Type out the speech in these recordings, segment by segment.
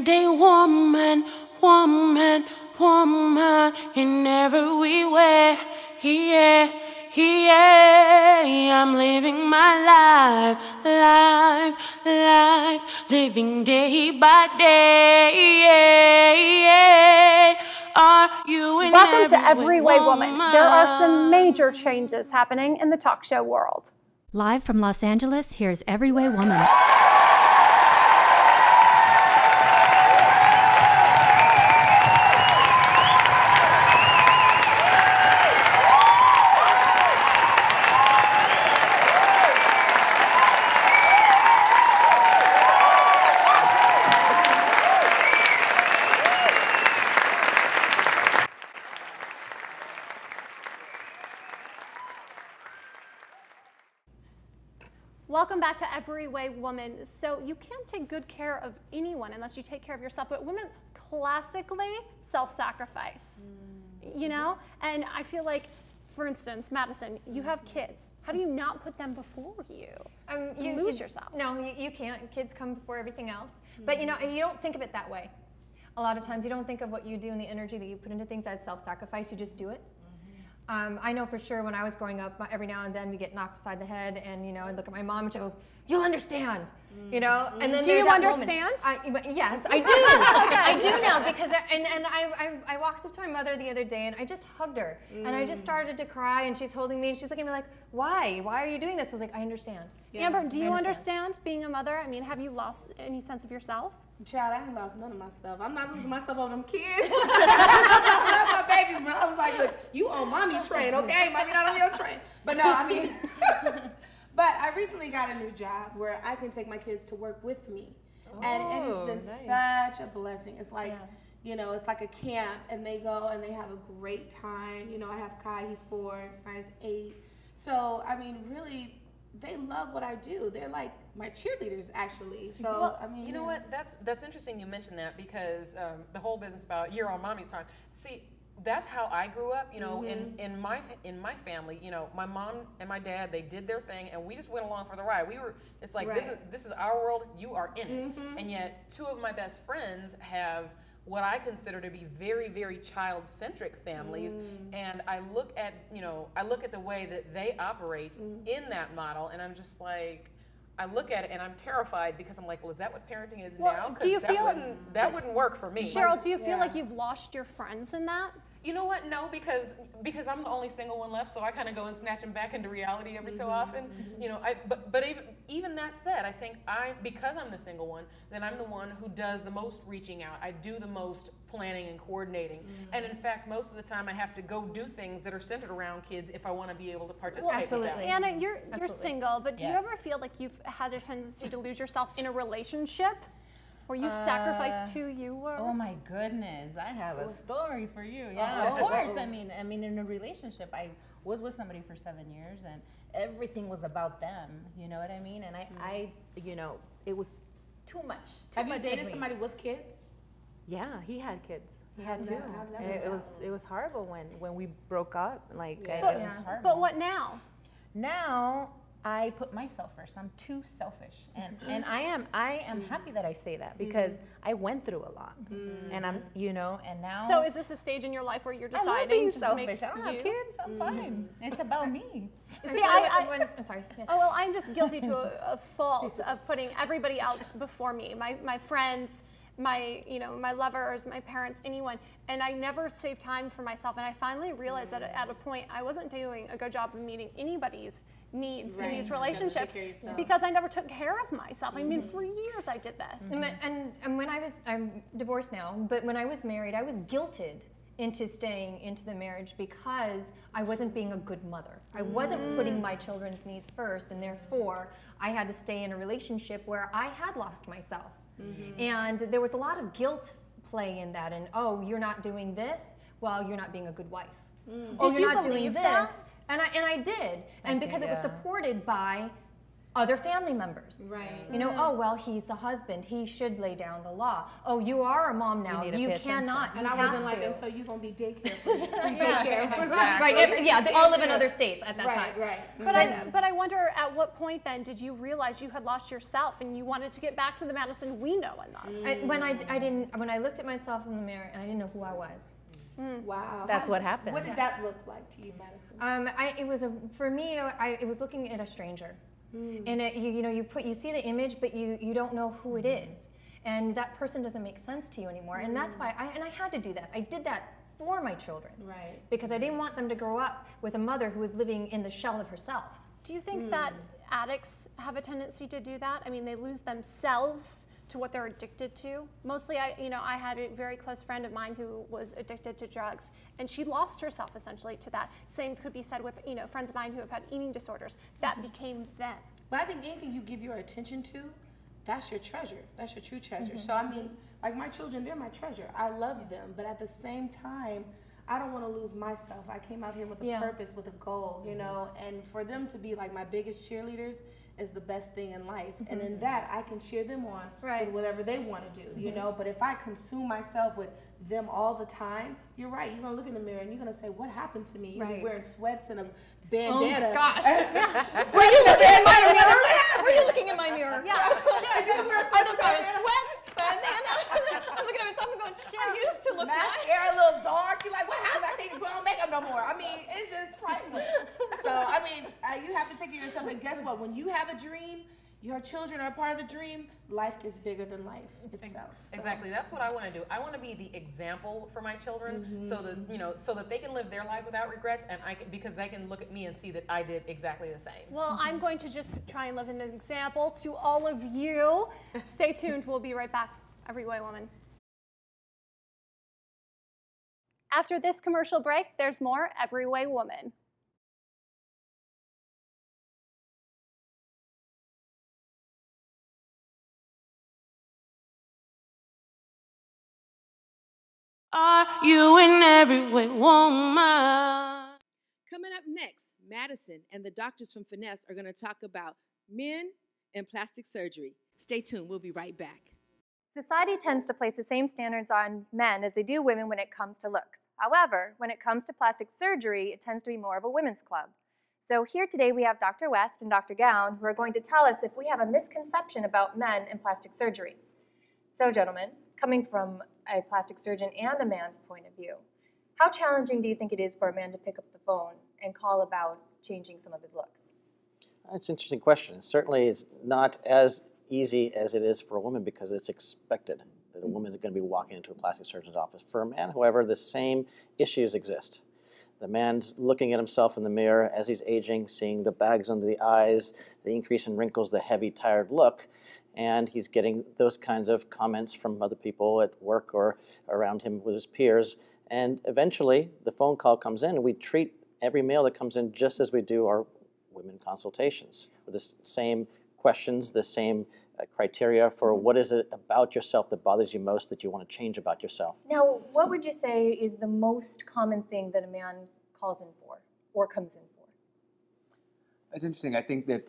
everyday woman, woman, woman in every way. Yeah, yeah. I'm living my life, life, life, living day by day. Yeah, yeah. Welcome to Every Way Woman. There are some major changes happening in the talk show world. Live from Los Angeles, here's Every Way Woman. Welcome back to Every Way Woman. So you can't take good care of anyone unless you take care of yourself, but women classically self-sacrifice, you know? And I feel like, for instance, Madison, you have kids. How do you not put them before you? You lose yourself. No, you can't. Kids come before everything else. But you know, and you don't think of it that way. A lot of times you don't think of what you do and the energy that you put into things as self-sacrifice, you just do it. I know for sure when I was growing up, every now and then we get knocked aside the head, and you know, I look at my mom and she goes, "You'll understand," you know. And then do you understand? Yes, I do. Okay. I do now because I walked up to my mother the other day and I just hugged her and I just started to cry, and she's holding me and she's looking at me like, "Why? Why are you doing this?" I was like, "I understand." Yeah. Amber, do you understand being a mother? I mean, have you lost any sense of yourself? Child, I ain't lost none of myself. I'm not losing myself over them kids. I love my babies, but I was like, look, you on mommy's train, okay? Mommy not on your train. But no, I mean, but I recently got a new job where I can take my kids to work with me. Oh, and it has been such a blessing. It's like, you know, it's like a camp, and they go and they have a great time. You know, I have Kai, he's 4, Sky's 8. So, I mean, really, they love what I do. They're like my cheerleaders, actually. So well, I mean, you know what? That's interesting. You mentioned that because the whole business about you're on mommy's time. See, that's how I grew up. You know, in my family, you know, my mom and my dad, they did their thing, and we just went along for the ride. We were. It's like this is our world. You are in it. And yet, two of my best friends have what I consider to be very, very child-centric families, and I look at, you know, I look at the way that they operate in that model, and I'm just like, I look at it and I'm terrified because I'm like, well, is that what parenting is now? Do you feel that wouldn't work for me? Cheryl, do you feel like you've lost your friends in that? You know what? No, because I'm the only single one left, so I kind of go and snatch them back into reality every so often. You know, but even that said, I think because I'm the single one, then I'm the one who does the most reaching out. I do the most planning and coordinating, and in fact, most of the time I have to go do things that are centered around kids if I want to be able to participate. Well, absolutely. Anna, you're single, but do you ever feel like you've had a tendency to lose yourself in a relationship? Were you sacrificed to you were? Oh my goodness, I have a story for you. Yeah, of course. I mean, in a relationship, I was with somebody for 7 years, and everything was about them. You know what I mean? And I you know, it was too much. Have you dated somebody with kids? Yeah, he had kids. He had two. It was horrible when we broke up. Like it was horrible. But what now? Now, I put myself first. I'm too selfish, and I am happy that I say that because I went through a lot, and I'm, you know, and now. So is this a stage in your life where you're deciding just selfish? I don't have kids. I'm fine. It's about me. See, I'm sorry. Yes. Oh well, I'm just guilty to a fault of putting everybody else before me. My friends, my, you know, my lovers, my parents, anyone, and I never save time for myself. And I finally realized that at a point I wasn't doing a good job of meeting anybody's needs in these relationships because I never took care of myself. I mean, for years I did this. And when I'm divorced now, but when I was married, I was guilted into staying into the marriage because I wasn't being a good mother. I wasn't putting my children's needs first, and therefore I had to stay in a relationship where I had lost myself. And there was a lot of guilt play in that, and oh, you're not doing this, well, you're not being a good wife. Did you believe that? And I did, and because it was supported by other family members. Right. You know, oh, well, he's the husband. He should lay down the law. Oh, you are a mom now. You cannot. And I would have been like, and so you're going to be daycare for me. Right. If, yeah, they all live in other states at that time. Right, but I wonder at what point then did you realize you had lost yourself and you wanted to get back to the Madison we know and love? When I looked at myself in the mirror and I didn't know who I was. Wow. That's what happened. What did that look like to you, Madison? For me, it was looking at a stranger. And you see the image, but you don't know who it is, and that person doesn't make sense to you anymore. And that's why I had to do that. I did that for my children, right? Because I didn't want them to grow up with a mother who was living in the shell of herself. Do you think that addicts have a tendency to do that? I mean, they lose themselves to what they're addicted to. Mostly, I had a very close friend of mine who was addicted to drugs, and she lost herself essentially to that. Same could be said with friends of mine who have had eating disorders. That became them. But I think anything you give your attention to, that's your treasure. That's your true treasure. So I mean, like my children, they're my treasure. I love them, but at the same time, I don't want to lose myself. I came out here with a purpose, with a goal, and for them to be like my biggest cheerleaders is the best thing in life. And in that, I can cheer them on with whatever they want to do, But if I consume myself with them all the time, you're right, you're going to look in the mirror and you're going to say, what happened to me? You're wearing sweats and a bandana. Oh, gosh. Were you looking in my mirror? Yeah, sure. I looked at sweats, bandana. I'm looking at myself and going, shit, I used to look nice. Hair a little dark. You're like, what happened? I think you don't make them no more. I mean, it's just frightening. So, I mean, you have to take care of yourself. And guess what? When you have a dream, your children are part of the dream, life is bigger than life itself. Exactly, that's what I want to do. I want to be the example for my children so that, so that they can live their life without regrets, and because they can look at me and see that I did exactly the same. Well, I'm going to just try and live an example to all of you. Stay tuned, we'll be right back. Every Way Woman. After this commercial break, there's more Every Way Woman. Are you in every way, woman? Coming up next, Madison and the doctors from Finesse are going to talk about men and plastic surgery. Stay tuned. We'll be right back. Society tends to place the same standards on men as they do women when it comes to looks. However, when it comes to plastic surgery, it tends to be more of a women's club. So here today we have Dr. West and Dr. Gown who are going to tell us if we have a misconception about men and plastic surgery. So gentlemen, coming from a plastic surgeon and a man's point of view, how challenging do you think it is for a man to pick up the phone and call about changing some of his looks? That's an interesting question. It certainly is not as easy as it is for a woman because it's expected that a woman is going to be walking into a plastic surgeon's office. For a man, however, the same issues exist. The man's looking at himself in the mirror as he's aging, seeing the bags under the eyes, the increase in wrinkles, the heavy, tired look, and he's getting those kinds of comments from other people at work or around him with his peers. And eventually, the phone call comes in, and we treat every male that comes in just as we do our women consultations with the same questions, the same criteria for what is it about yourself that bothers you most that you want to change about yourself. Now, what would you say is the most common thing that a man calls in for or comes in for? It's interesting. I think that,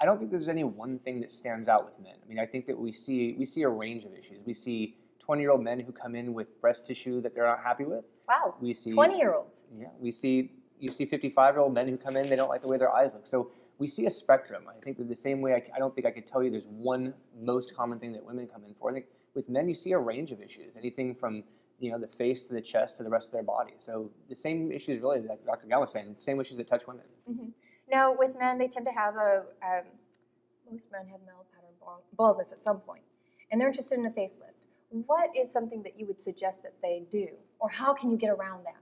I don't think there's any one thing that stands out with men. I mean, I think that we see a range of issues. We see 20-year-old men who come in with breast tissue that they're not happy with. Wow, 20-year-olds. Yeah, you see 55-year-old men who come in, they don't like the way their eyes look. So we see a spectrum. I think that the same way I don't think I could tell you there's one most common thing that women come in for. I think with men you see a range of issues, anything from the face to the chest to the rest of their body. So the same issues really that Dr. Gown was saying, the same issues that touch women. Now, with men, they tend to have most men have male pattern baldness at some point, and they're interested in a facelift. What is something that you would suggest that they do, or how can you get around that?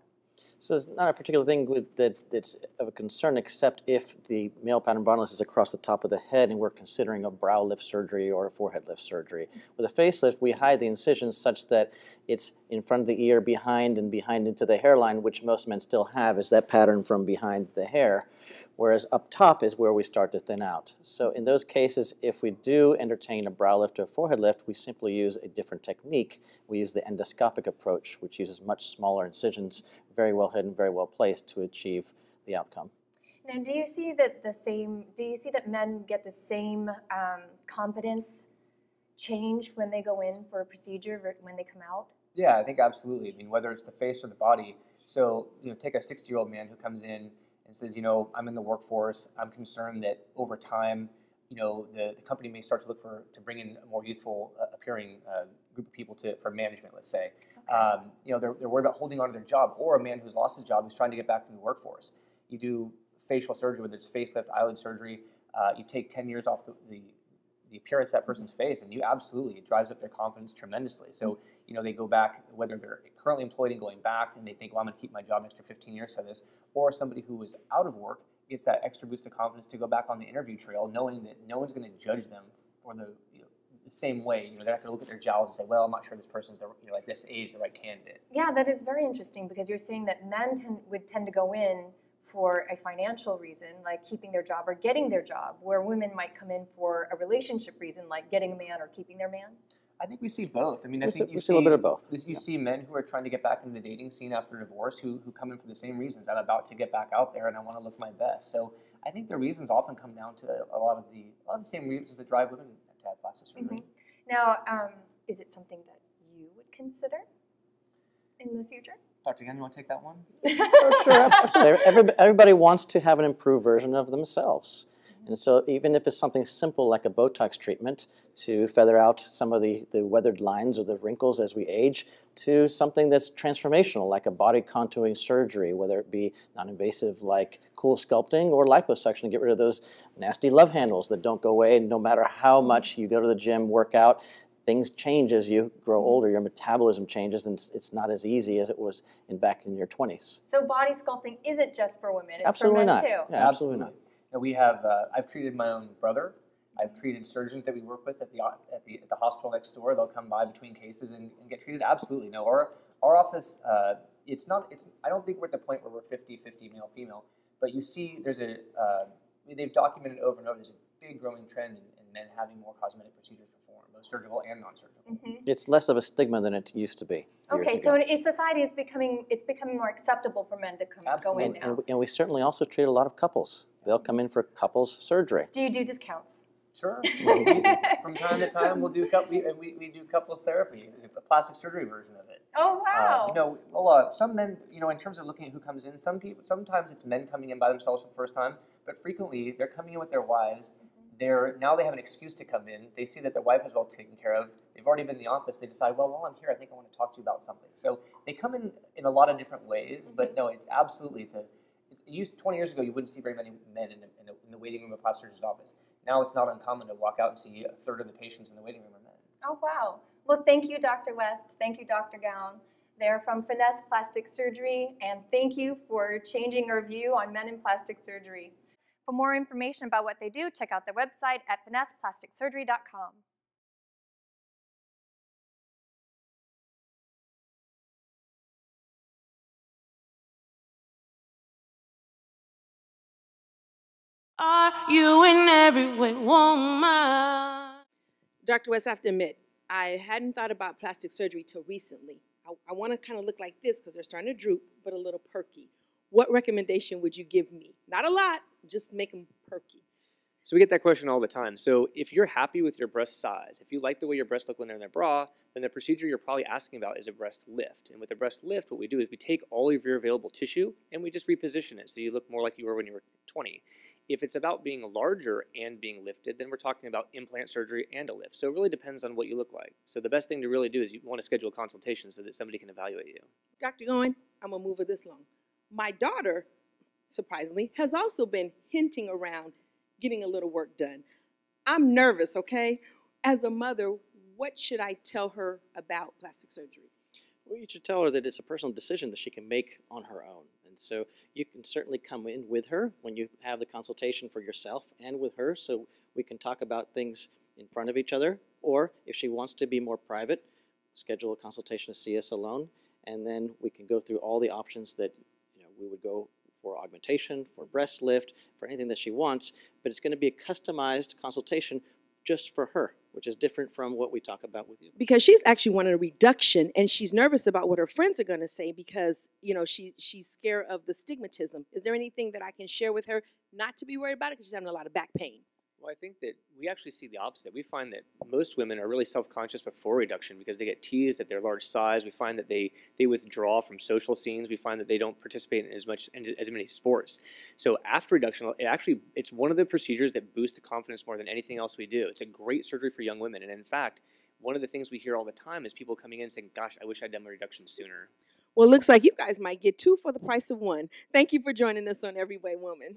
So it's not a particular thing that's of a concern, except if the male pattern baldness is across the top of the head and we're considering a brow lift surgery or a forehead lift surgery. With a facelift, we hide the incisions such that it's in front of the ear, behind, and behind into the hairline, which most men still have is that pattern from behind the hair, whereas up top is where we start to thin out. So in those cases, if we do entertain a brow lift or a forehead lift, we simply use a different technique. We use the endoscopic approach, which uses much smaller incisions, very well hidden, very well placed to achieve the outcome. Now, do you see that men get the same competence change when they go in for a procedure when they come out? Yeah, I think absolutely. I mean, whether it's the face or the body. So, you know, take a 60-year-old man who comes in and says, you know, I'm in the workforce. I'm concerned that over time, you know, the company may start to look to bring in a more youthful appearing group of people for management, let's say. Okay. You know, they're worried about holding on to their job, or a man who's lost his job who's trying to get back to the workforce. You do facial surgery, whether it's facelift, eyelid surgery, you take 10 years off the appearance of that person's face, and you absolutely, it drives up their confidence tremendously. So, you know, they go back, whether they're currently employed and going back, and they think, well, I'm going to keep my job an extra 15 years for this, or somebody who was out of work gets that extra boost of confidence to go back on the interview trail, knowing that no one's going to judge them for the same way. You know, they have to look at their jowls and say, well, I'm not sure this person's, you know, like this age, the right candidate. Yeah, that is very interesting, because you're saying that men would tend to go in for a financial reason, like keeping their job or getting their job, where women might come in for a relationship reason, like getting a man or keeping their man? I think we see both. I mean, I think you see a little bit of both. You see men who are trying to get back into the dating scene after divorce who come in for the same reasons. I'm about to get back out there and I want to look my best. So I think the reasons often come down to a lot of the same reasons that drive women to have plastic surgery. Mm-hmm. Now, is it something that you would consider in the future? Dr. Gannon, you want to take that one? Sure, absolutely. Everybody wants to have an improved version of themselves. Mm-hmm. And so even if it's something simple like a Botox treatment to feather out some of the weathered lines or the wrinkles as we age, to something that's transformational like a body contouring surgery, whether it be non-invasive like cool sculpting or liposuction to get rid of those nasty love handles that don't go away no matter how much you go to the gym, work out. Things change as you grow older. Your metabolism changes, and it's not as easy as it was back in your 20s. So body sculpting isn't just for women; it's absolutely for men too. Yeah, absolutely not. And we have. I've treated my own brother. I've treated surgeons that we work with at the hospital next door. They'll come by between cases and get treated. Absolutely no. Our office. It's not. It's. I don't think we're at the point where we're 50-50 male female. But you see, there's a. They've documented over and over. There's a big growing trend in men having more cosmetic procedures. Surgical and non-surgical. Mm-hmm. It's less of a stigma than it used to be. Okay, so society is becoming more acceptable for men to go in now. And we certainly also treat a lot of couples. They'll come in for couples surgery. Do you do discounts? Sure. From time to time, we'll do we do couples therapy, a plastic surgery version of it. Oh wow! You know, a lot. Some men, you know, in terms of looking at who comes in, sometimes it's men coming in by themselves for the first time, but frequently they're coming in with their wives. Now they have an excuse to come in. They see that their wife is well taken care of. They've already been in the office. They decide, well, while I'm here, I think I want to talk to you about something. So they come in a lot of different ways. Mm-hmm. But no, it's absolutely, it used 20 years ago, you wouldn't see very many men in the waiting room of a plastic surgeon's office. Now it's not uncommon to walk out and see a third of the patients in the waiting room are men. Oh, wow. Well, thank you, Dr. West. Thank you, Dr. Gown. They're from Finesse Plastic Surgery. And thank you for changing our view on men in plastic surgery. For more information about what they do, check out their website at finesseplasticsurgery.com. Are you in every way, woman? Dr. West, I have to admit, I hadn't thought about plastic surgery till recently. I want to kind of look like this because they're starting to droop, but a little perky. What recommendation would you give me? Not a lot. Just make them perky. So we get that question all the time. So if you're happy with your breast size, if you like the way your breasts look when they're in their bra, then the procedure you're probably asking about is a breast lift. And with a breast lift, what we do is we take all of your available tissue and we just reposition it so you look more like you were when you were 20. If it's about being larger and being lifted, then we're talking about implant surgery and a lift. So it really depends on what you look like. So the best thing to really do is you want to schedule a consultation so that somebody can evaluate you. Dr. Gowan, I'm going to move it this long. My daughter, surprisingly, has also been hinting around getting a little work done. I'm nervous, okay? As a mother, what should I tell her about plastic surgery? Well, you should tell her that it's a personal decision that she can make on her own. And so you can certainly come in with her when you have the consultation for yourself and with her, so we can talk about things in front of each other. Or if she wants to be more private, schedule a consultation to see us alone, and then we can go through all the options that we would go for augmentation, for breast lift, for anything that she wants, but it's going to be a customized consultation just for her, which is different from what we talk about with you. Because she's actually wanted a reduction, and she's nervous about what her friends are going to say because, you know, she's scared of the stigmatism. Is there anything that I can share with her not to be worried about it because she's having a lot of back pain? Well, I think that we actually see the opposite. We find that most women are really self-conscious before reduction because they get teased at their large size. We find that they withdraw from social scenes. We find that they don't participate in as many sports. So after reduction, it's one of the procedures that boosts the confidence more than anything else we do. It's a great surgery for young women. And in fact, one of the things we hear all the time is people coming in saying, gosh, I wish I'd done my reduction sooner. Well, it looks like you guys might get two for the price of one. Thank you for joining us on Every Way Woman.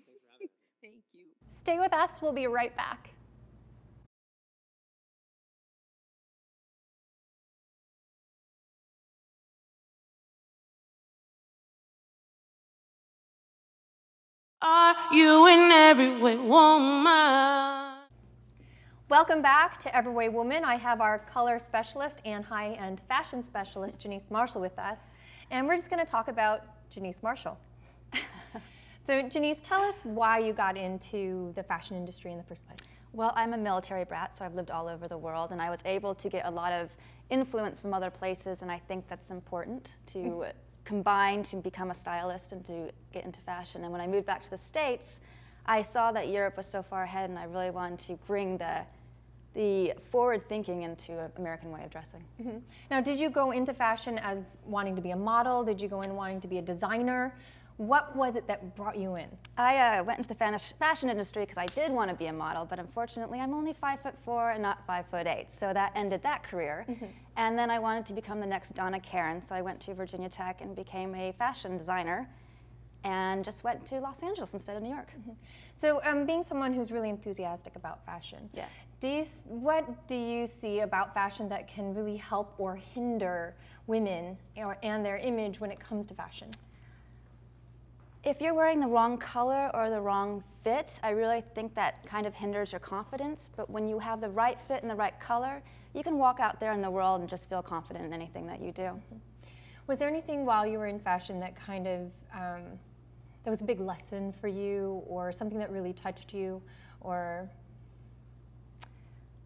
Thank you. Stay with us. We'll be right back. Are you in every way, woman? Welcome back to Every Way Woman. I have our color specialist and high-end fashion specialist, Janice Marshall, with us. And we're just going to talk about Janice Marshall. So Janice, tell us why you got into the fashion industry in the first place. Well, I'm a military brat, so I've lived all over the world, and I was able to get a lot of influence from other places, and I think that's important to combine to become a stylist and to get into fashion. And when I moved back to the States, I saw that Europe was so far ahead, and I really wanted to bring the forward thinking into an American way of dressing. Mm-hmm. Now, did you go into fashion as wanting to be a model? Did you go in wanting to be a designer? What was it that brought you in? I went into the fashion industry because I did want to be a model, but unfortunately I'm only 5'4" and not 5'8", so that ended that career. Mm-hmm. And then I wanted to become the next Donna Karan, so I went to Virginia Tech and became a fashion designer, and just went to Los Angeles instead of New York. Mm-hmm. So being someone who's really enthusiastic about fashion, yeah. What do you see about fashion that can really help or hinder women and their image when it comes to fashion? If you're wearing the wrong color or the wrong fit, I really think that kind of hinders your confidence, but when you have the right fit and the right color, you can walk out there in the world and just feel confident in anything that you do. Mm-hmm. Was there anything while you were in fashion that kind of, that was a big lesson for you, or something that really touched you, or?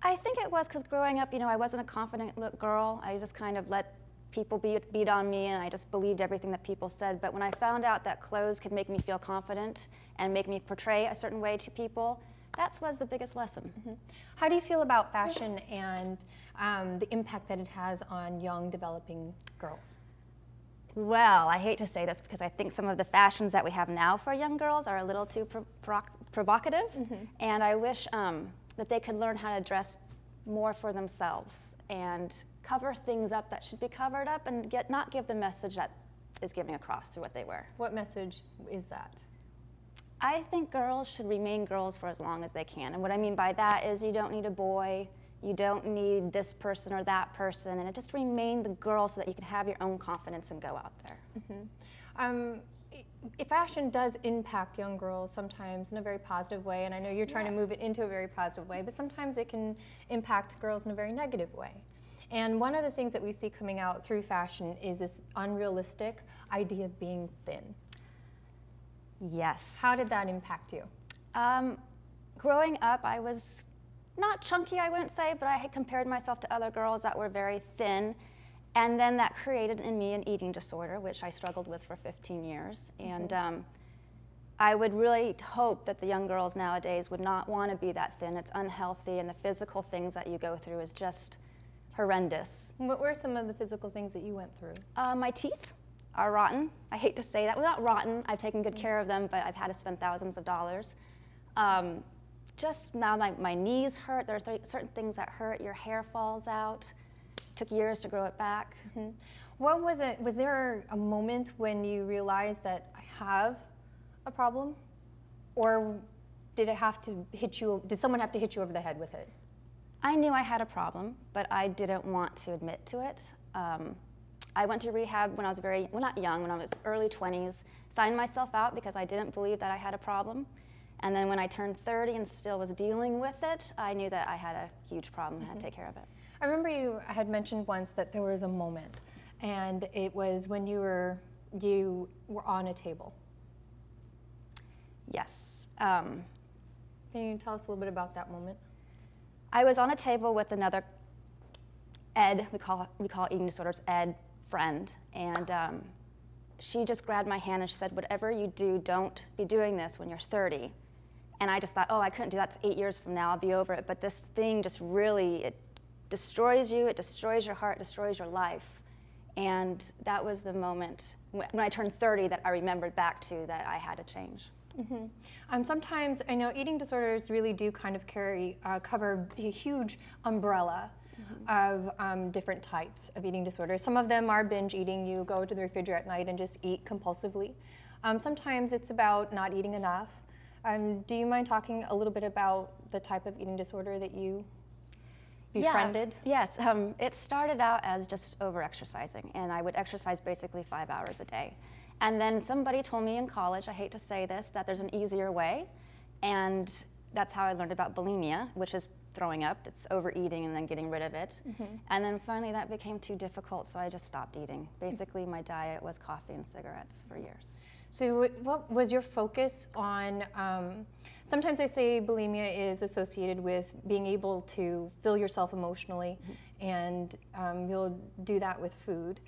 I think it was because growing up, you know, I wasn't a confident girl. I just kind of let people beat on me, and I just believed everything that people said. But when I found out that clothes could make me feel confident and make me portray a certain way to people, that was the biggest lesson. Mm-hmm. How do you feel about fashion and the impact that it has on young, developing girls? Well, I hate to say this because I think some of the fashions that we have now for young girls are a little too provocative, mm-hmm. and I wish that they could learn how to dress more for themselves and cover things up that should be covered up, and not give the message that is giving across through what they wear. What message is that? I think girls should remain girls for as long as they can, and what I mean by that is you don't need a boy, you don't need this person or that person, and it just remain the girl so that you can have your own confidence and go out there. Mm-hmm. If fashion does impact young girls sometimes in a very positive way, and I know you're trying to move it into a very positive way, but sometimes it can impact girls in a very negative way. And one of the things that we see coming out through fashion is this unrealistic idea of being thin. Yes. How did that impact you? Growing up, I was not chunky, I wouldn't say, but I had compared myself to other girls that were very thin. And then that created in me an eating disorder, which I struggled with for 15 years. And I would really hope that the young girls nowadays would not want to be that thin. It's unhealthy, and the physical things that you go through is just horrendous. What were some of the physical things that you went through? My teeth are rotten. I hate to say that. Well, not rotten. I've taken good care of them, but I've had to spend thousands of dollars. Just now my knees hurt. There are certain things that hurt. Your hair falls out. Took years to grow it back. Mm-hmm. What was it? Was there a moment when you realized that I have a problem? Or did it have to hit you? Did someone have to hit you over the head with it? I knew I had a problem, but I didn't want to admit to it. I went to rehab when I was not young, when I was early 20s, signed myself out because I didn't believe that I had a problem. And then when I turned 30 and still was dealing with it, I knew that I had a huge problem and had to take care of it. I remember you had mentioned once that there was a moment, and it was when you were on a table. Yes. Can you tell us a little bit about that moment? I was on a table with another Ed, we call eating disorders Ed, friend, and she just grabbed my hand and she said, whatever you do, don't be doing this when you're 30. And I just thought, oh, I couldn't do that. It's 8 years from now. I'll be over it. But this thing just really, it destroys you. It destroys your heart. It destroys your life. And that was the moment when I turned 30 that I remembered back to that I had to change. Mm-hmm. Sometimes, I know eating disorders really do kind of carry, cover a huge umbrella of different types of eating disorders. Some of them are binge eating. You go to the refrigerator at night and just eat compulsively. Sometimes it's about not eating enough. Do you mind talking a little bit about the type of eating disorder that you befriended? Yeah. Yes, it started out as just over-exercising, and I would exercise basically 5 hours a day. And then somebody told me in college, I hate to say this, that there's an easier way, and that's how I learned about bulimia, which is throwing up. It's overeating and then getting rid of it. Mm-hmm. And then finally that became too difficult, so I just stopped eating. Basically, my diet was coffee and cigarettes for years. So what was your focus on, sometimes they say bulimia is associated with being able to fill yourself emotionally, mm-hmm. and you'll do that with food.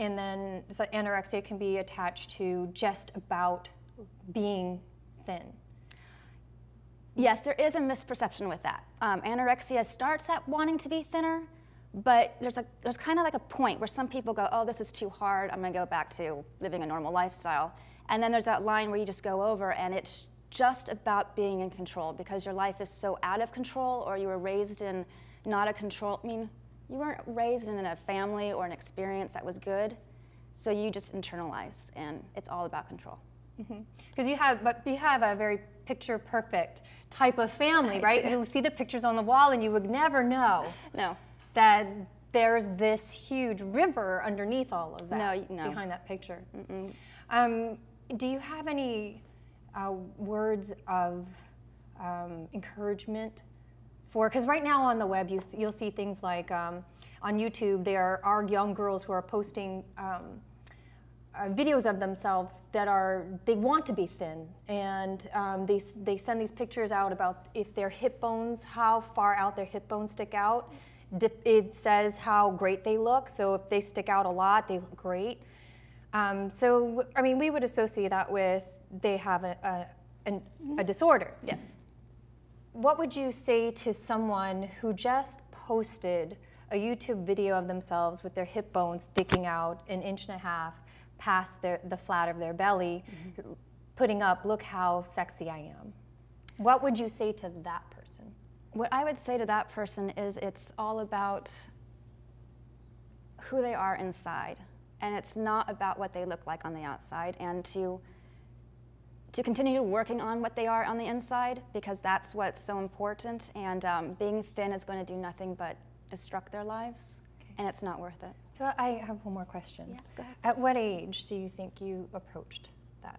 And then so anorexia can be attached to just about being thin. Yes, there is a misperception with that. Anorexia starts at wanting to be thinner, but there's kind of like a point where some people go, oh, this is too hard, I'm gonna go back to living a normal lifestyle. And then there's that line where you just go over, and it's just about being in control because your life is so out of control, or you were raised in not a control, I mean, you weren't raised in a family or an experience that was good, so you just internalize, and it's all about control. Because mm-hmm. you have a very picture perfect type of family, right? You'll see the pictures on the wall and you would never know that there's this huge river underneath all of that, behind that picture. Mm-mm. Do you have any words of encouragement for, because right now on the web you'll see things like on YouTube there are young girls who are posting videos of themselves that they want to be thin, and they send these pictures out about if their hip bones, how far out their hip bones stick out. It says how great they look, so if they stick out a lot, they look great. So, I mean, we would associate that with they have a disorder. Yes. What would you say to someone who just posted a YouTube video of themselves with their hip bones sticking out 1.5 inches past the flat of their belly, mm-hmm. putting up, look how sexy I am? What would you say to that person? What I would say to that person is it's all about who they are inside, and it's not about what they look like on the outside, and to continue working on what they are on the inside, because that's what's so important, and being thin is going to do nothing but destruct their lives, and it's not worth it. So I have one more question. Yeah, go ahead. At what age do you think you approached that?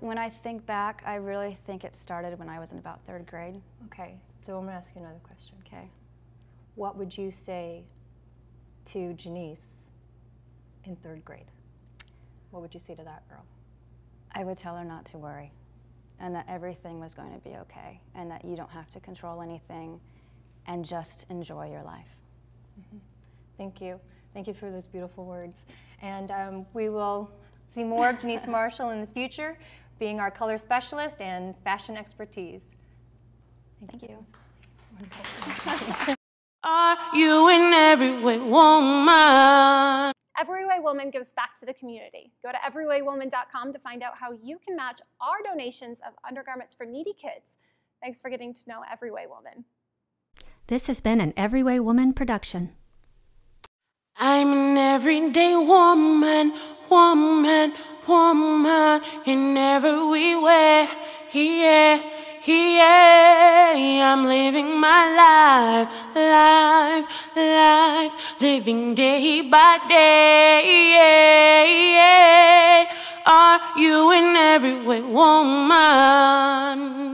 When I think back, I really think it started when I was in about 3rd grade. Okay, so I'm gonna ask you another question. Okay. What would you say to Janice in 3rd grade? What would you say to that girl? I would tell her not to worry, and that everything was going to be okay, and that you don't have to control anything, and just enjoy your life. Mm-hmm. Thank you. Thank you for those beautiful words. And we will see more of Janice Marshall in the future, being our color specialist and fashion expertise. Thank you. Are you in every way woman? Everyway Woman gives back to the community. Go to everywaywoman.com to find out how you can match our donations of undergarments for needy kids. Thanks for getting to know Everyway Woman. This has been an Everyway Woman production. I'm an everyday woman, woman, woman, in every way, yeah, yeah. I'm living my life, life, life, living day by day, yeah, yeah. Are you an everyway woman?